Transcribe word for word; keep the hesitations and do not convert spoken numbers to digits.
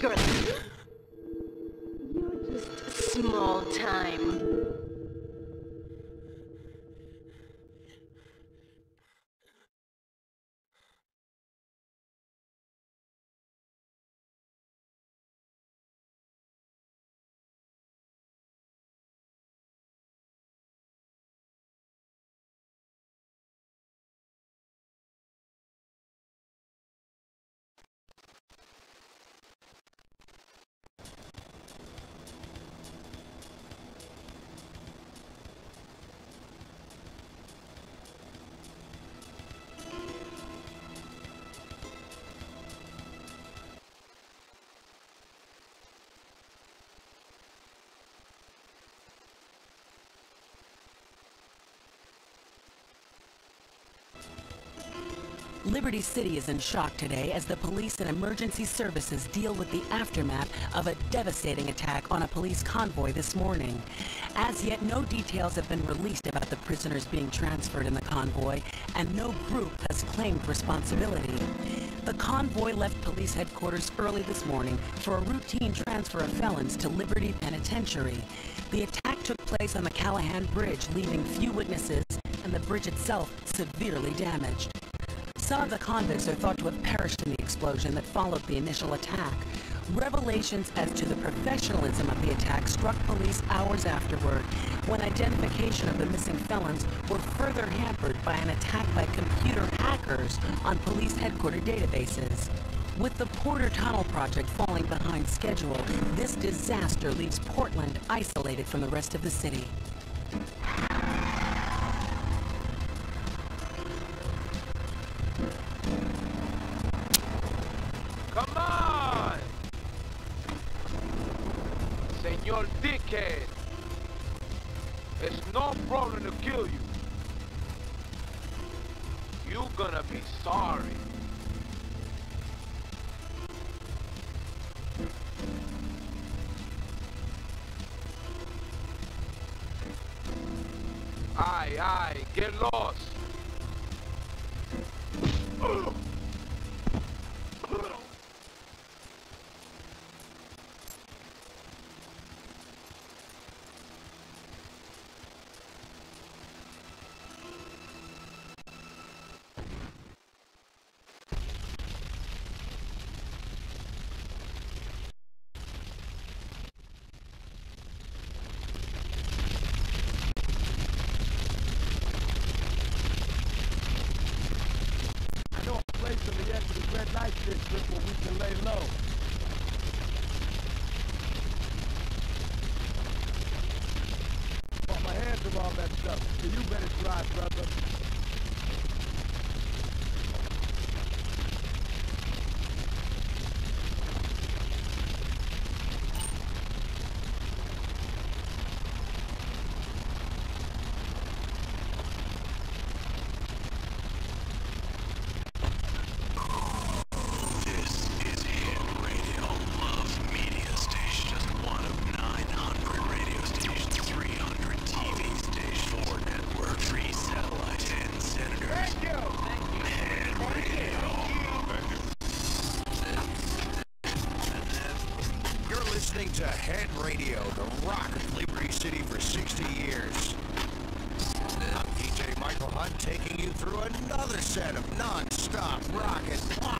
Girl. You're just small time. Liberty City is in shock today as the police and emergency services deal with the aftermath of a devastating attack on a police convoy this morning. As yet, no details have been released about the prisoners being transferred in the convoy, and no group has claimed responsibility. The convoy left police headquarters early this morning for a routine transfer of felons to Liberty Penitentiary. The attack took place on the Callahan Bridge, leaving few witnesses, and the bridge itself severely damaged. Some of the convicts are thought to have perished in the explosion that followed the initial attack. Revelations as to the professionalism of the attack struck police hours afterward, when identification of the missing felons were further hampered by an attack by computer hackers on police headquarters databases. With the Porter Tunnel Project falling behind schedule, this disaster leaves Portland isolated from the rest of the city. It's no problem to kill you. You're gonna be sorry. Aye, aye, get lost. To Head Radio, the rock of Liberty City for sixty years. I'm D J Michael Hunt, taking you through another set of non-stop rock and pop.